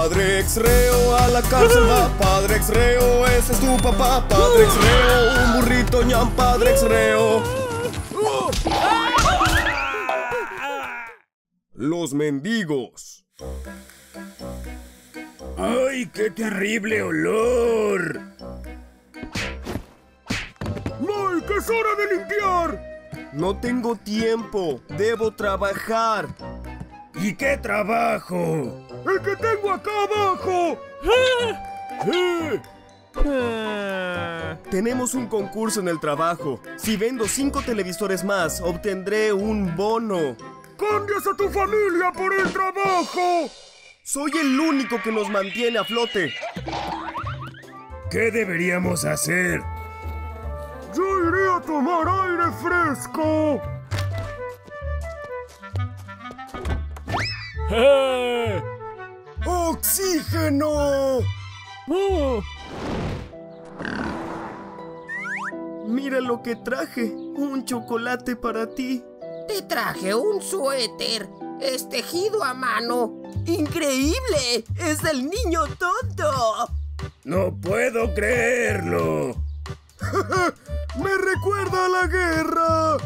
Padre ex-reo, a la cárcel va. Padre ex-reo, ese es tu papá. Padre ex-reo, un burrito ñam. Padre ex-reo. Los mendigos. ¡Ay, qué terrible olor! ¡Mike, es hora de limpiar! No tengo tiempo, debo trabajar. ¿Y qué trabajo? ¡El que tengo acá abajo! Tenemos un concurso en el trabajo. Si vendo 5 televisores más, obtendré un bono. ¡Cambias a tu familia por el trabajo! ¡Soy el único que nos mantiene a flote! ¿Qué deberíamos hacer? ¡Yo iré a tomar aire fresco! ¡Oxígeno! Oh. Mira lo que traje, un chocolate para ti. Te traje un suéter. Es tejido a mano. ¡Increíble! ¡Es del niño tonto! ¡No puedo creerlo! ¡Me recuerda a la guerra!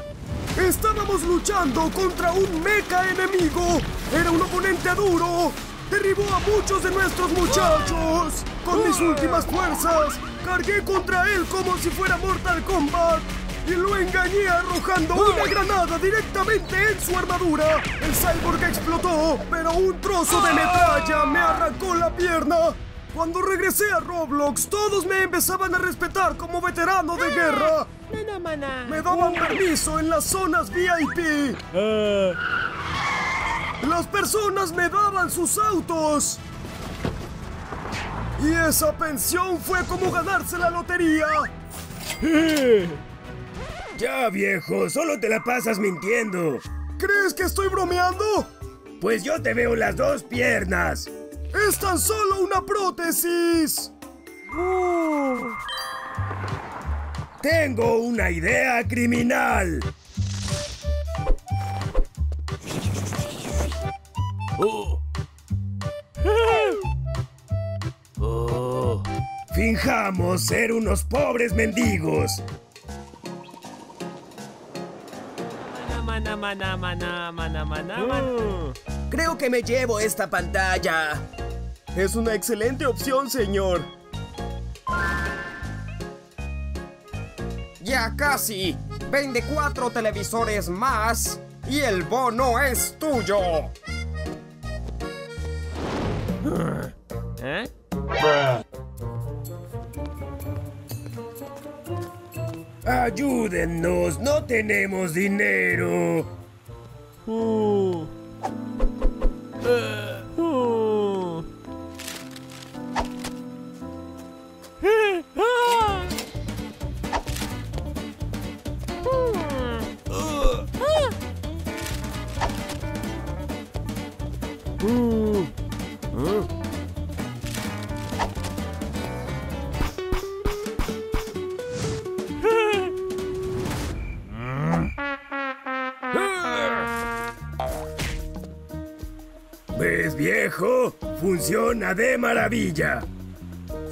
¡Estábamos luchando contra un mecha enemigo! ¡Era un oponente duro! ¡Derribó a muchos de nuestros muchachos! ¡Con mis últimas fuerzas! ¡Cargué contra él como si fuera Mortal Kombat! Y lo engañé arrojando una granada directamente en su armadura. El cyborg explotó, pero un trozo de metralla me arrancó la pierna. Cuando regresé a Roblox, todos me empezaban a respetar como veterano de guerra. Me daban permiso en las zonas VIP. Las personas me daban sus autos. Y esa pensión fue como ganarse la lotería. Ya, viejo, solo te la pasas mintiendo. ¿Crees que estoy bromeando? Pues yo te veo las dos piernas. ¡Es tan solo una prótesis! Tengo una idea criminal. Finjamos ser unos pobres mendigos. Creo que me llevo esta pantalla. Es una excelente opción, señor. Ya casi. Vende 4 televisores más y el bono es tuyo. ¿Eh? ¡Ayúdennos! ¡No tenemos dinero! ¿Ves, viejo? Funciona de maravilla.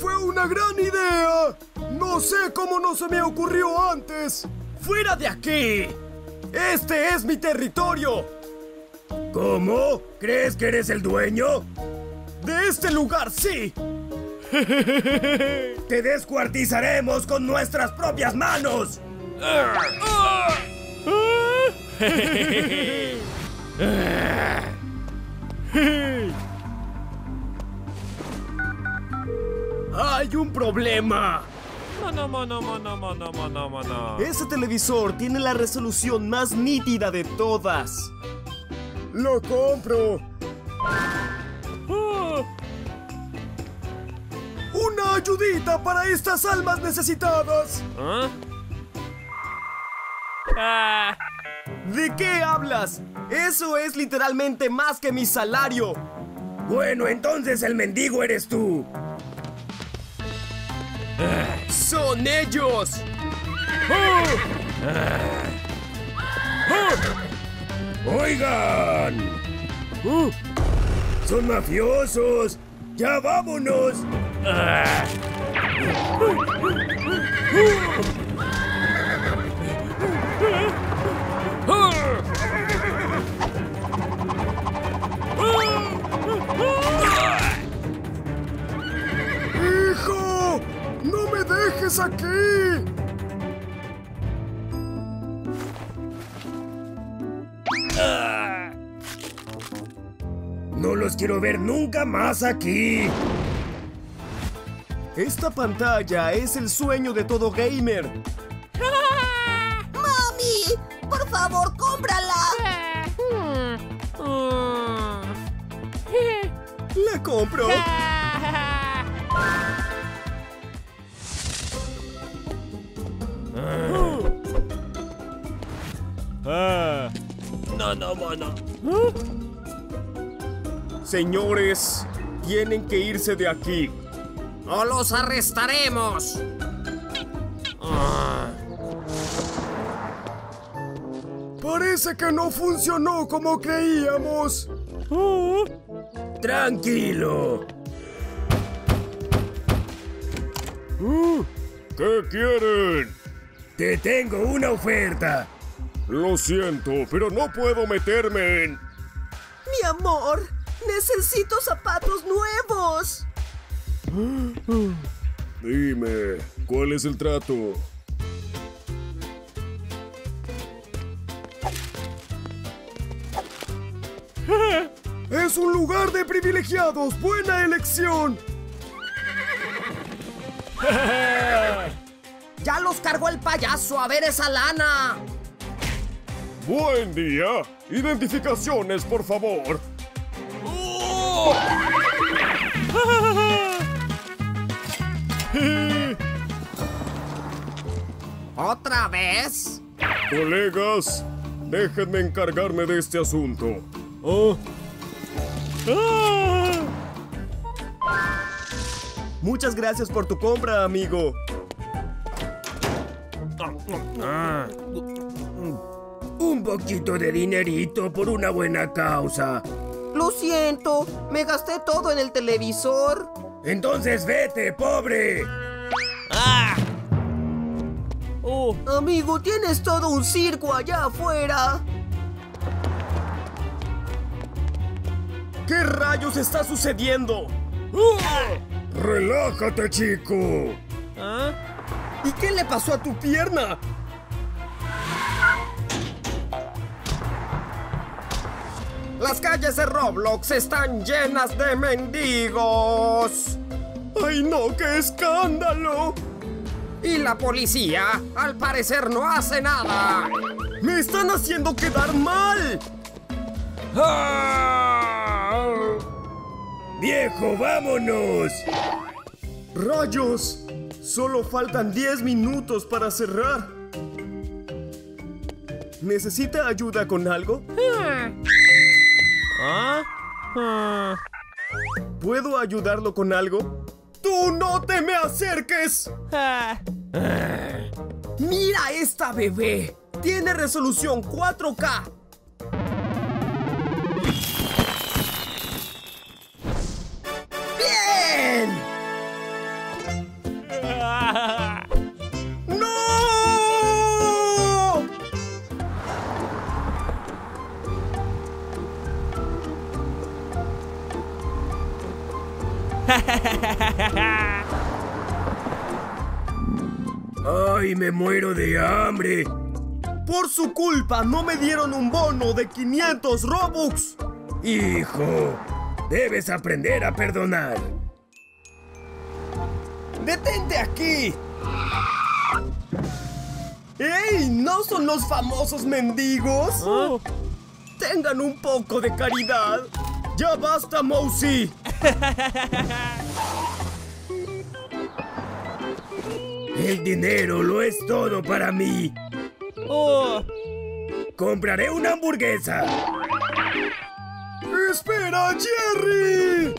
¡Fue una gran idea! No sé cómo no se me ocurrió antes. ¡Fuera de aquí! ¡Este es mi territorio! ¿Cómo? ¿Crees que eres el dueño? ¡De este lugar, sí! ¡Te descuartizaremos con nuestras propias manos! ¡Hay un problema! Ese televisor tiene la resolución más nítida de todas. ¡Lo compro! ¡Una ayudita para estas almas necesitadas! ¿De qué hablas? ¡Eso es literalmente más que mi salario! Bueno, entonces el mendigo eres tú. ¡Son ellos! ¡Oigan! ¡Son mafiosos! ¡Ya vámonos! ¡Hijo! ¡No me dejes aquí! No los quiero ver nunca más aquí. Esta pantalla es el sueño de todo gamer. ¡Mami! ¡Por favor, cómprala! ¡La compro! No. ¿Ah? Señores, tienen que irse de aquí. ¡O los arrestaremos! Parece que no funcionó como creíamos. Tranquilo. ¿Qué quieren? Te tengo una oferta. Lo siento, pero no puedo meterme en... Mi amor, necesito zapatos nuevos. Dime, ¿cuál es el trato? ¡Es un lugar de privilegiados! ¡Buena elección! ¡Ya los cargó el payaso! ¡A ver esa lana! ¡Buen día! ¡Identificaciones, por favor! ¡Oh! ¿Otra vez? Colegas, déjenme encargarme de este asunto. Muchas gracias por tu compra, amigo. Un poquito de dinerito por una buena causa. Lo siento, me gasté todo en el televisor. Entonces vete, pobre. Amigo, tienes todo un circo allá afuera. ¿Qué rayos está sucediendo? Relájate, chico. ¿Y qué le pasó a tu pierna? Las calles de Roblox están llenas de mendigos. ¡Ay, no! ¡Qué escándalo! Y la policía, al parecer, no hace nada. ¡Me están haciendo quedar mal! ¡Viejo, vámonos! ¡Rayos! Solo faltan 10 minutos para cerrar. ¿Necesita ayuda con algo? ¿Puedo ayudarlo con algo? ¡Tú no te me acerques! ¡Mira esta bebé! ¡Tiene resolución 4K! ¡Bien! ¡Ay, me muero de hambre! Por su culpa no me dieron un bono de 500 Robux. Hijo, debes aprender a perdonar. ¡Detente aquí! ¡Ey! ¿No son los famosos mendigos? Tengan un poco de caridad. ¡Ya basta, Mousy! El dinero lo es todo para mí. Compraré una hamburguesa. ¡Espera, Jerry!